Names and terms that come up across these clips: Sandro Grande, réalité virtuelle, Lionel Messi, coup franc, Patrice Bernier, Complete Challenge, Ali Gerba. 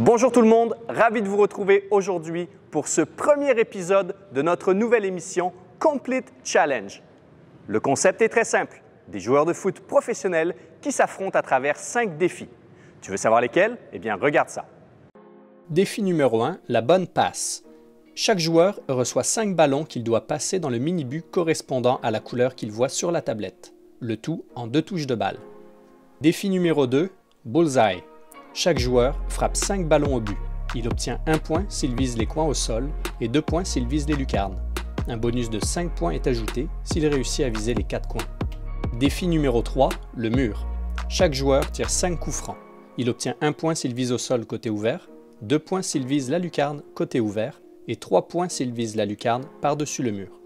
Bonjour tout le monde, ravi de vous retrouver aujourd'hui pour ce premier épisode de notre nouvelle émission Complete Challenge. Le concept est très simple, des joueurs de foot professionnels qui s'affrontent à travers 5 défis. Tu veux savoir lesquels? Eh bien regarde ça. Défi numéro 1, la bonne passe. Chaque joueur reçoit 5 ballons qu'il doit passer dans le mini-but correspondant à la couleur qu'il voit sur la tablette. Le tout en 2 touches de balle. Défi numéro 2, Bull's eye. Chaque joueur frappe 5 ballons au but. Il obtient 1 point s'il vise les coins au sol et 2 points s'il vise les lucarnes. Un bonus de 5 points est ajouté s'il réussit à viser les 4 coins. Défi numéro 3, le mur. Chaque joueur tire 5 coups francs. Il obtient 1 point s'il vise au sol côté ouvert, 2 points s'il vise la lucarne côté ouvert et 3 points s'il vise la lucarne par-dessus le mur.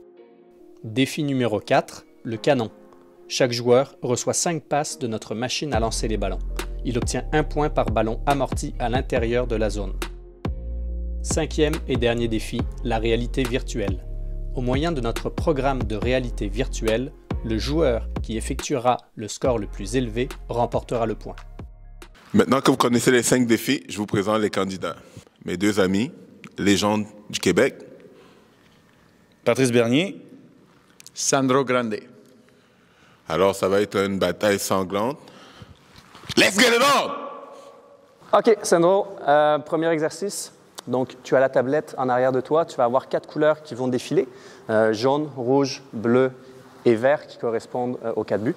Défi numéro 4, le canon. Chaque joueur reçoit 5 passes de notre machine à lancer les ballons. Il obtient 1 point par ballon amorti à l'intérieur de la zone. Cinquième et dernier défi, la réalité virtuelle. Au moyen de notre programme de réalité virtuelle, le joueur qui effectuera le score le plus élevé remportera le point. Maintenant que vous connaissez les 5 défis, je vous présente les candidats. Mes 2 amis, légendes du Québec. Patrice Bernier. Sandro Grande. Alors ça va être une bataille sanglante. Let's get it on! OK, Sandro, premier exercice. Donc, tu as la tablette en arrière de toi. Tu vas avoir 4 couleurs qui vont défiler. Jaune, rouge, bleu et vert qui correspondent aux 4 buts.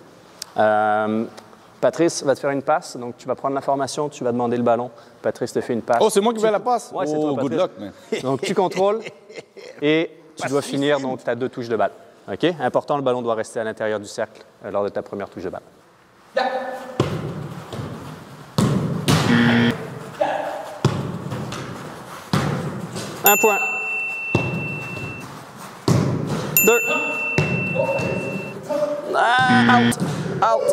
Patrice va te faire une passe. Donc, tu vas prendre l'information, tu vas demander le ballon. Patrice te fait une passe. Oh, c'est moi qui vais à la passe? Ouais, c'est toi, Patrice. Good luck, man. Donc, tu contrôles et tu dois finir. Donc, tu as 2 touches de balle. OK? Important, le ballon doit rester à l'intérieur du cercle lors de ta première touche de balle. Yeah. Un point. 2. Out. Out.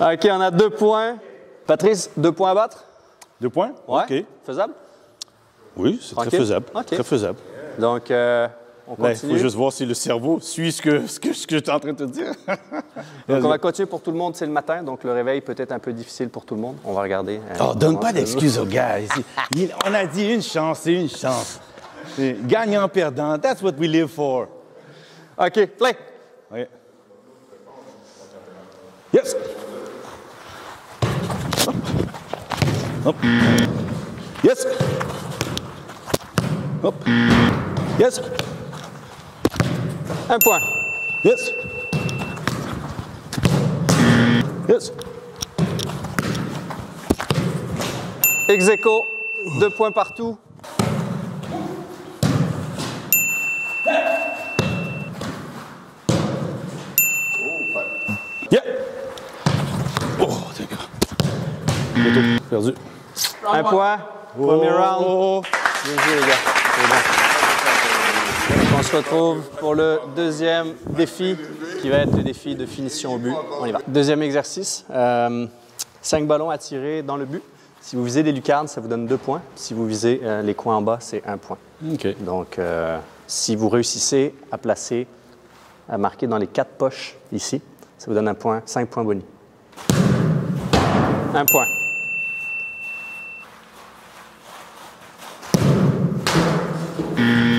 OK, on a 2 points. Patrice, 2 points à battre? 2 points? Ouais. OK. Faisable? Oui, c'est très faisable. Okay. Très faisable. Donc, on continue. Il faut juste voir si le cerveau suit ce que je suis en train de te dire. Donc, on va continuer pour tout le monde. C'est le matin, donc le réveil peut être un peu difficile pour tout le monde. On va regarder. Oh, donne pas d'excuses aux gars. On a dit une chance, c'est une chance. Gagnant, perdant, that's what we live for. OK, play. Okay. Yes. Hop. Yes. Hop. Yes. 1 point. Yes. Yes. Ex-aequo, 2 points partout. Yeah. Oh, d'accord. Perdu. 1 point. Premier round. Bien joué, les gars. C'est bon. On se retrouve pour le deuxième défi, qui va être le défi de finition au but. On y va. Deuxième exercice, 5 ballons à tirer dans le but. Si vous visez les lucarnes, ça vous donne 2 points. Si vous visez les coins en bas, c'est 1 point. Okay. Donc, si vous réussissez à placer, à marquer dans les 4 poches ici, ça vous donne 1 point, 5 points bonus. 1 point. 2.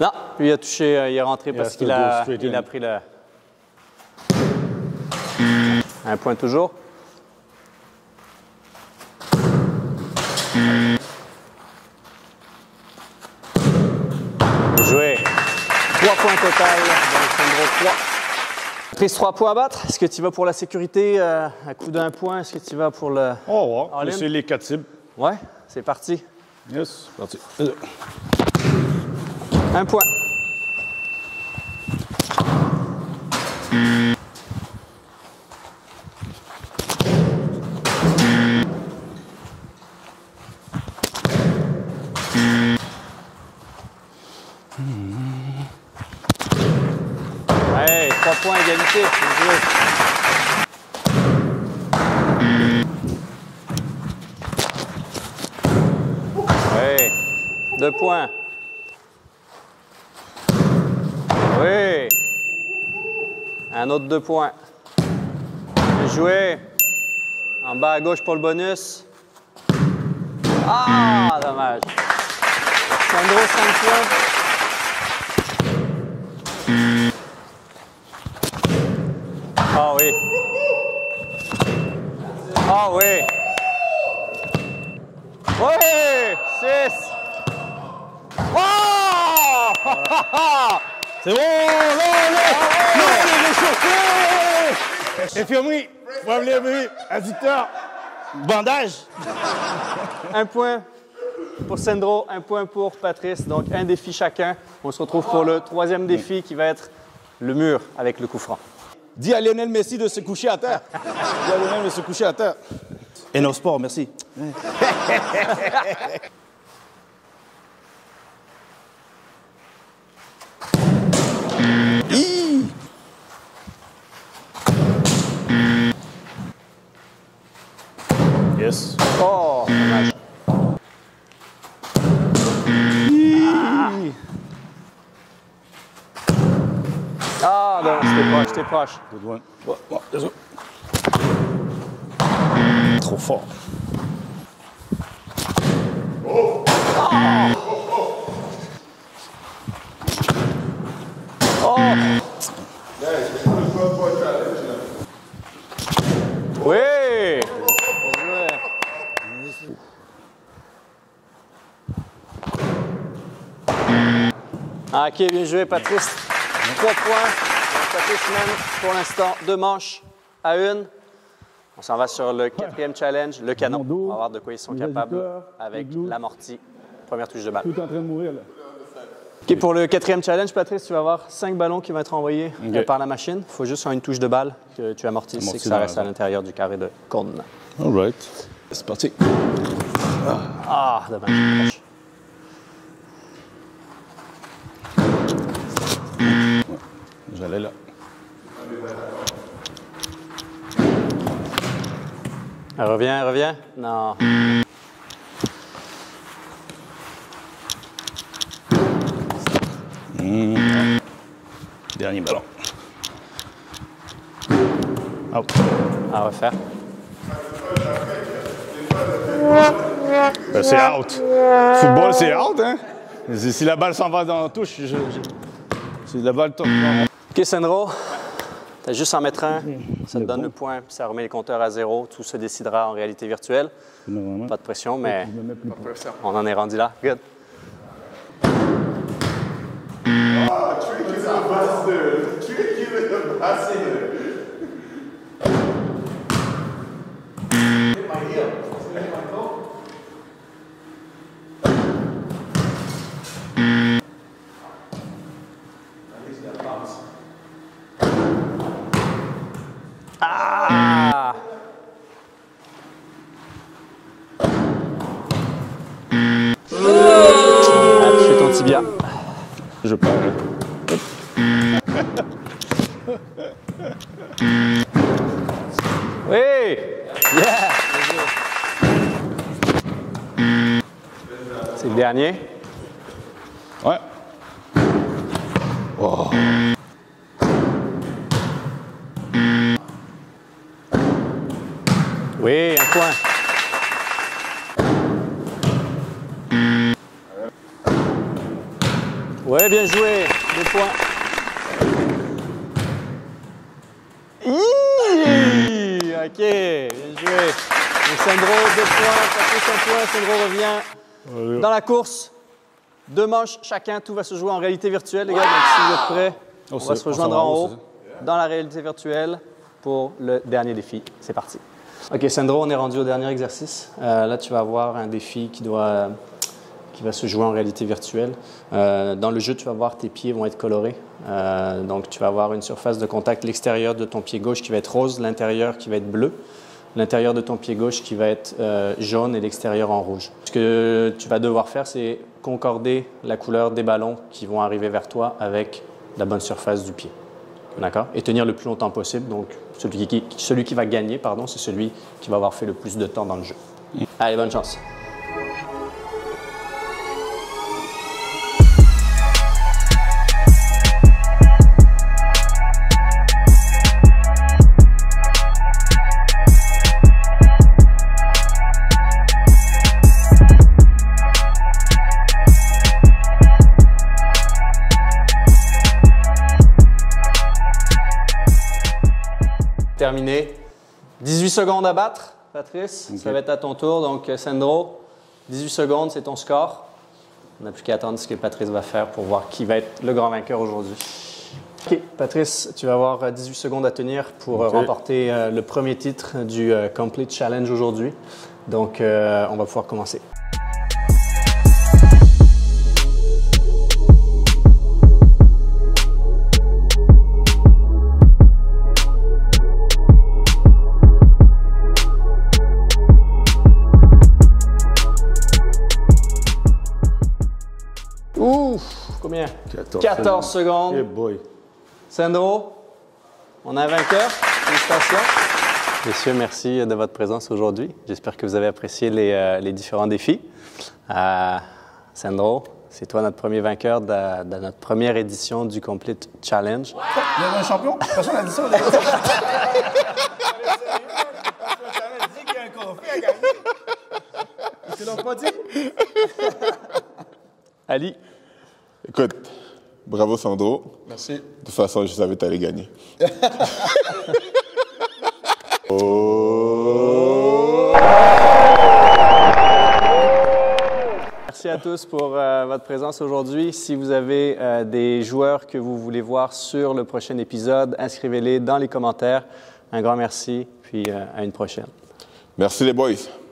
Non, lui a touché, il est rentré parce qu'il a pris le... 1 point toujours. 3 points total, Sandro 3. Patrice, 3 points à battre. Est-ce que tu vas pour la sécurité à coup d'un point? Est-ce que tu vas pour le... Oh, ouais, c'est les 4 cibles. Ouais, c'est parti. Yes, c'est parti. 1 point. Ouais, 3 points égalité. Ouais, 2 points. Oui. Un autre 2 points. joué. En bas à gauche pour le bonus. Ah, dommage. Sandro, 5 points. Ah oui. Ah oui. Oui, 6. Oh! C'est bon, non, il est réchauffé! Infirmerie, addicteur, bandage. Un point pour Sandro, un point pour Patrice. Donc, un défi chacun. On se retrouve pour le troisième défi qui va être le mur avec le coup franc. Dis à Lionel Messi de se coucher à terre. Dis à Lionel de se coucher à terre. Et nos sports, merci. Yes. Oh, dommage. Ah, non, j'étais proche, j'étais proche. Good one. Oh, oh, désolé. Trop fort. Oh. Oh. Oh. Oui. Ok, bien joué, Patrice. 3 points. Patrice mène pour l'instant 2 manches à 1. On s'en va sur le 4e challenge, le canon. On va voir de quoi ils sont capables avec l'amorti. Première touche de balle. Tout en train de mourir, là. OK, pour le 4e challenge, Patrice, tu vas avoir 5 ballons qui vont être envoyés par la machine. Il faut juste en une touche de balle que tu amortisses et que ça reste à l'intérieur du carré de cône. All right. C'est parti. Ah, dommage. J'allais là. Reviens, reviens. Non. Mmh. Dernier ballon. Hop. On va refaire. C'est out. Football, c'est out, hein? Si la balle s'en va dans la touche, si la balle tombe. OK, Sandro. T'as juste en mettre un, ça te donne le point, puis ça remet les compteurs à 0. Tout se décidera en réalité virtuelle. Non, pas de pression, mais on en est rendu là. Good. Ah, tricky the bastard! Tricky the bastard! Ah! Je fais ton tibia. Je parle. Oui! Yeah! C'est le dernier? Ouais. Oh. Oui, un point. Oui, bien joué. 2 points. Iiii, OK, bien joué. Et Sandro, 2 points. Patrice, 1 point. Sandro revient dans la course. 2 manches chacun. Tout va se jouer en réalité virtuelle, les gars. Donc, si vous êtes prêts, on va se rejoindre en haut dans la réalité virtuelle pour le dernier défi. C'est parti. OK, Sandro, on est rendu au dernier exercice. Là, tu vas avoir un défi qui va se jouer en réalité virtuelle. Dans le jeu, tu vas voir tes pieds vont être colorés. Donc, tu vas avoir une surface de contact, l'extérieur de ton pied gauche qui va être rose, l'intérieur qui va être bleu, l'intérieur de ton pied gauche qui va être jaune et l'extérieur en rouge. Ce que tu vas devoir faire, c'est concorder la couleur des ballons qui vont arriver vers toi avec la bonne surface du pied. D'accord? Et tenir le plus longtemps possible. Donc, celui qui va gagner, pardon, c'est celui qui va avoir fait le plus de temps dans le jeu. Allez, bonne chance. terminé. 18 secondes à battre, Patrice. Okay. Ça va être à ton tour. Donc, Sandro, 18 secondes, c'est ton score. On n'a plus qu'à attendre ce que Patrice va faire pour voir qui va être le grand vainqueur aujourd'hui. OK, Patrice, tu vas avoir 18 secondes à tenir pour remporter le premier titre du Complete Challenge aujourd'hui. Donc, on va pouvoir commencer. Combien? 14 secondes. Hey boy. Sandro, on a un vainqueur. Félicitations. Messieurs, merci de votre présence aujourd'hui. J'espère que vous avez apprécié les différents défis. Sandro, c'est toi notre premier vainqueur de notre première édition du Complete Challenge. Wow! Il y avait un champion? Personne n'a dit ça. Dit qu'il y a un conflit à gagner. Ils te l'ont pas dit? Ali. Écoute, bravo Sandro. Merci. De toute façon, je savais que tu allais gagner. Merci à tous pour votre présence aujourd'hui. Si vous avez des joueurs que vous voulez voir sur le prochain épisode, inscrivez-les dans les commentaires. Un grand merci, puis à une prochaine. Merci les boys.